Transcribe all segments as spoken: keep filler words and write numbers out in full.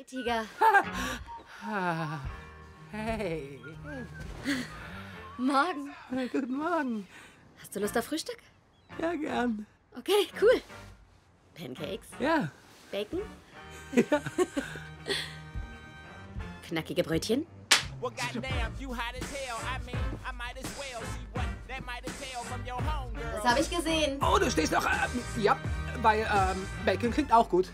Hey, Tiger. Hey. Morgen. Hey, guten Morgen. Hast du Lust auf Frühstück? Ja, gern. Okay, cool. Pancakes? Ja. Bacon? Ja. Knackige Brötchen? Well, goddamn, you hot as hell. I mean, I might as well see what that might entail from your home, girl. Das habe ich gesehen. Oh, du stehst noch. Ähm, ja, weil ähm, Bacon klingt auch gut.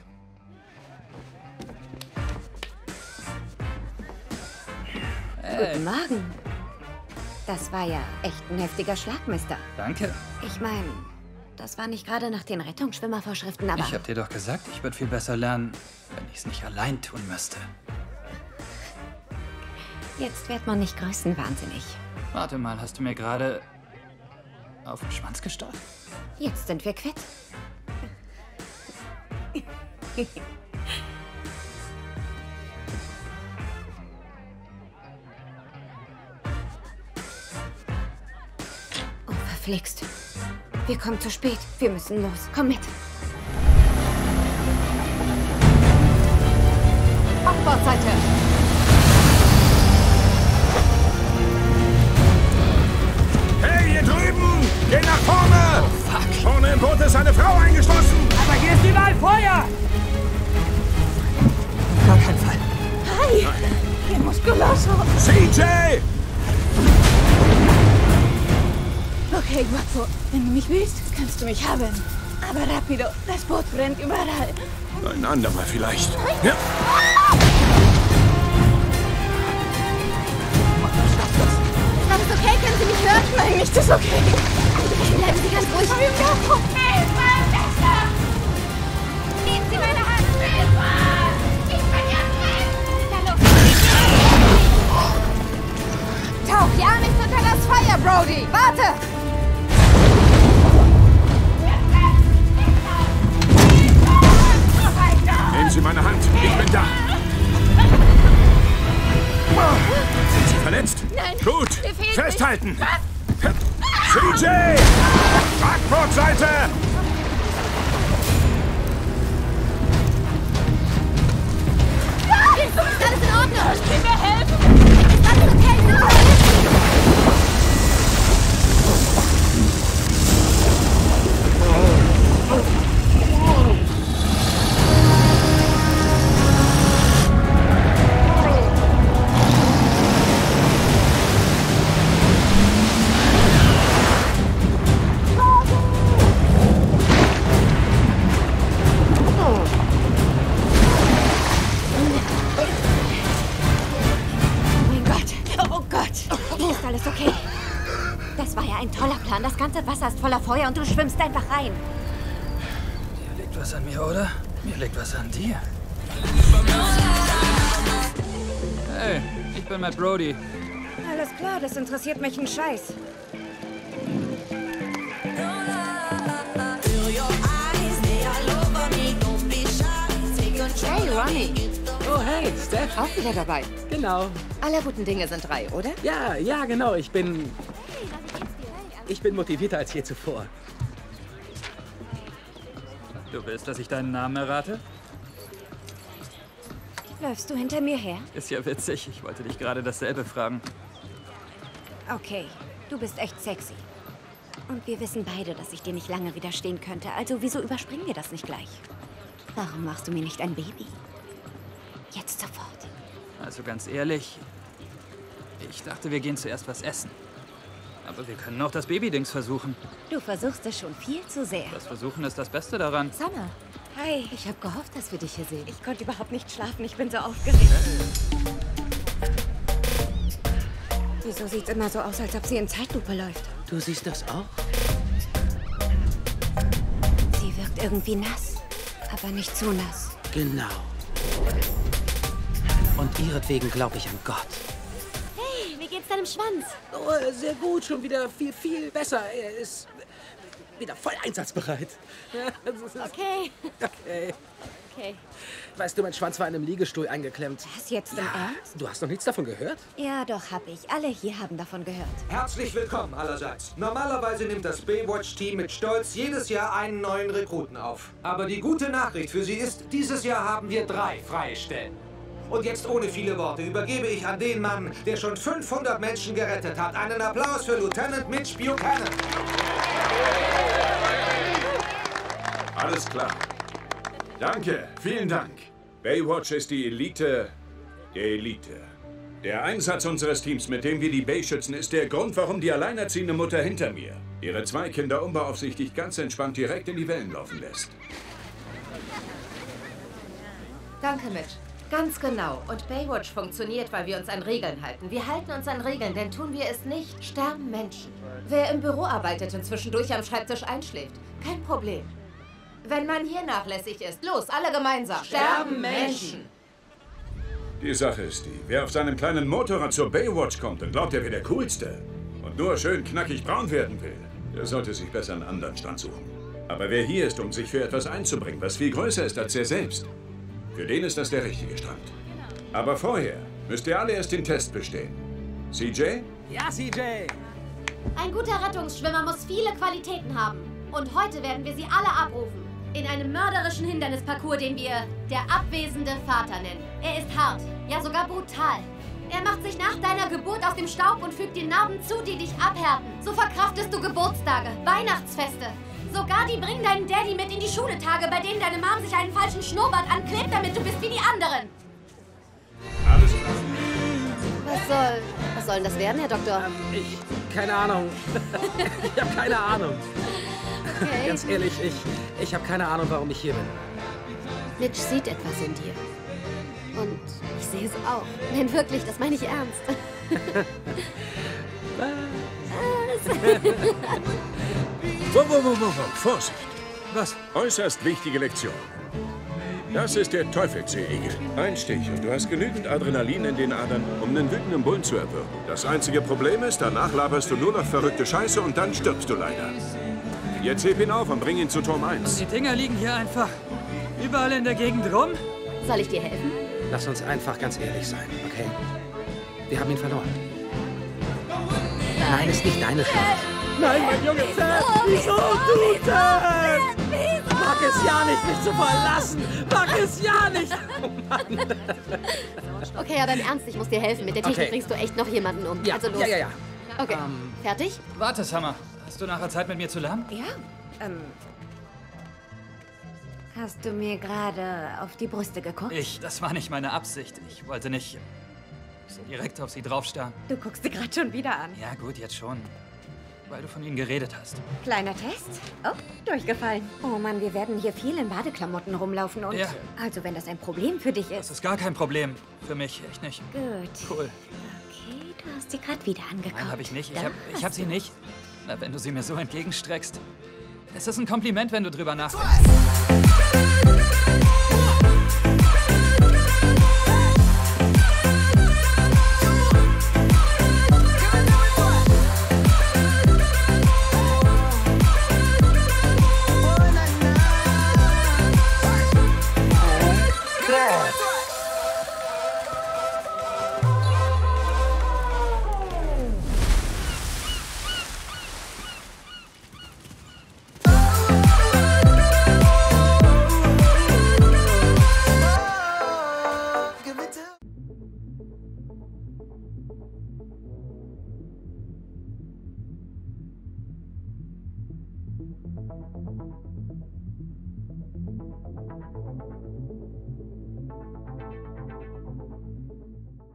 Hey. Guten Morgen. Das war ja echt ein heftiger Schlag, Mister. Danke. Ich meine, das war nicht gerade nach den Rettungsschwimmervorschriften, aber... Ich hab dir doch gesagt, ich würde viel besser lernen, wenn ich es nicht allein tun müsste. Jetzt wird man nicht größenwahnsinnig. Warte mal, hast du mir gerade auf den Schwanz gestarrt? Jetzt sind wir quitt. Oh, verflixt. Wir kommen zu spät. Wir müssen los. Komm mit. Auf Bordseite. Geh nach vorne! Oh, fuck. Vorne im Boot ist eine Frau eingeschlossen! Aber hier ist überall Feuer! Auf gar keinen Fall. Hi! Nein. Ihr muskulös haben! C J! Okay, Guapo, wenn du mich willst, kannst du mich haben. Aber rapido, das Boot brennt überall. Ein andermal vielleicht. Ja. Ah! Alles okay? Können Sie mich hören? Nein, nicht ist okay. Bleiben Sie ganz ruhig. Hilfe, Schwester! Nehmen Sie meine Hand! Hilfe! Ich bin ja drin! Tauch die Arme nicht unter das Feuer, Brody! Warte! Nehmen Sie meine Hand! Ich bin da! Sind Sie verletzt? Nein. Gut, festhalten! Was? C J! Backbordseite! Ah! Ist alles in Ordnung? Kannst du mir helfen? Ist alles okay? Nein! Oh. Das ganze Wasser ist voller Feuer und du schwimmst einfach rein. Dir liegt was an mir, oder? Mir liegt was an dir. Hey, ich bin Matt Brody. Alles klar, das interessiert mich ein Scheiß. Hey, Ronnie. Oh, hey, Steph. Auch wieder dabei. Genau. Aller guten Dinge sind drei, oder? Ja, ja, genau. Ich bin... Ich bin motivierter als je zuvor. Du willst, dass ich deinen Namen errate? Läufst du hinter mir her? Ist ja witzig. Ich wollte dich gerade dasselbe fragen. Okay, du bist echt sexy. Und wir wissen beide, dass ich dir nicht lange widerstehen könnte. Also wieso überspringen wir das nicht gleich? Warum machst du mir nicht ein Baby? Jetzt sofort. Also ganz ehrlich, ich dachte, wir gehen zuerst was essen. Aber wir können auch das Babydings versuchen. Du versuchst es schon viel zu sehr. Das Versuchen ist das Beste daran. Summer. Hi. Ich habe gehofft, dass wir dich hier sehen. Ich konnte überhaupt nicht schlafen. Ich bin so aufgeregt. Wieso sieht's immer so aus, als ob sie in Zeitlupe läuft? Du siehst das auch? Sie wirkt irgendwie nass, aber nicht zu nass. Genau. Und ihretwegen glaube ich an Gott. Deinem Schwanz. Oh, sehr gut, schon wieder viel, viel besser. Er ist wieder voll einsatzbereit. Okay. Okay. Okay. Weißt du, mein Schwanz war in einem Liegestuhl eingeklemmt. Was jetzt im Ernst? Du hast noch nichts davon gehört? Ja, doch, hab ich. Alle hier haben davon gehört. Herzlich willkommen allerseits. Normalerweise nimmt das Baywatch-Team mit Stolz jedes Jahr einen neuen Rekruten auf. Aber die gute Nachricht für Sie ist, dieses Jahr haben wir drei freie Stellen. Und jetzt ohne viele Worte übergebe ich an den Mann, der schon fünfhundert Menschen gerettet hat. Einen Applaus für Lieutenant Mitch Buchanan. Alles klar. Danke, vielen Dank. Baywatch ist die Elite der Elite. Der Einsatz unseres Teams, mit dem wir die Bay schützen, ist der Grund, warum die alleinerziehende Mutter hinter mir ihre zwei Kinder unbeaufsichtigt ganz entspannt direkt in die Wellen laufen lässt. Danke, Mitch. Ganz genau. Und Baywatch funktioniert, weil wir uns an Regeln halten. Wir halten uns an Regeln, denn tun wir es nicht, sterben Menschen. Wer im Büro arbeitet und zwischendurch am Schreibtisch einschläft, kein Problem. Wenn man hier nachlässig ist, los, alle gemeinsam. Sterben Menschen. Die Sache ist die, wer auf seinem kleinen Motorrad zur Baywatch kommt und glaubt, er wäre der Coolste und nur schön knackig braun werden will, der sollte sich besser einen anderen Stand suchen. Aber wer hier ist, um sich für etwas einzubringen, was viel größer ist als er selbst, für den ist das der richtige Stand. Aber vorher müsst ihr alle erst den Test bestehen. C J? Ja, C J! Ein guter Rettungsschwimmer muss viele Qualitäten haben. Und heute werden wir sie alle abrufen. In einem mörderischen Hindernisparcours, den wir der abwesende Vater nennen. Er ist hart, ja sogar brutal. Er macht sich nach deiner Geburt aus dem Staub und fügt dir Narben zu, die dich abhärten. So verkraftest du Geburtstage, Weihnachtsfeste. Sogar die bringen deinen Daddy mit in die Schule-Tage, bei denen deine Mom sich einen falschen Schnurrbart anklebt, damit du bist wie die anderen. Alles klar. Was soll, was soll denn das werden, Herr Doktor? Ähm, ich, keine Ahnung. Ich habe keine Ahnung. Okay. Ganz ehrlich, ich, ich habe keine Ahnung, warum ich hier bin. Mitch sieht etwas in dir. Und ich sehe es auch. Nein, wirklich, das meine ich ernst. Wo, wo, wo, wo, wo. Vorsicht! Was? Äußerst wichtige Lektion. Das ist der Teufelssee-Igel. Ein Stich und du hast genügend Adrenalin in den Adern, um einen wütenden Bullen zu erwürgen. Das einzige Problem ist, danach laberst du nur noch verrückte Scheiße und dann stirbst du leider. Jetzt heb ihn auf und bring ihn zu Turm eins. Die Dinger liegen hier einfach überall in der Gegend rum. Soll ich dir helfen? Lass uns einfach ganz ehrlich sein, okay? Wir haben ihn verloren. Nein, ist nicht deine Schuld. Nein, mein Junge, Ted! Wieso du, Ted? Mag es ja nicht, mich zu verlassen! Mag es ja nicht! Oh Mann! Okay, aber im Ernst, ich muss dir helfen. Mit der Technik okay. bringst du echt noch jemanden um. Ja. Also los. Ja, ja, ja. Okay, um, fertig? Warte, Summer. Hast du nachher Zeit, mit mir zu lernen? Ja, ähm... Hast du mir gerade auf die Brüste geguckt? Ich, das war nicht meine Absicht. Ich wollte nicht... so direkt auf sie draufstarren. Du guckst sie gerade schon wieder an. Ja gut, jetzt schon. Weil du von ihnen geredet hast. Kleiner Test. Oh, durchgefallen. Oh Mann, wir werden hier viel in Badeklamotten rumlaufen und... Ja. Also, wenn das ein Problem für dich ist... Das ist gar kein Problem. Für mich, echt nicht. Gut. Cool. Okay, du hast sie gerade wieder angeguckt. Nein, hab ich nicht. Ich hab, ich hab sie nicht. Na, wenn du sie mir so entgegenstreckst. Es ist ein Kompliment, wenn du drüber nachdenkst.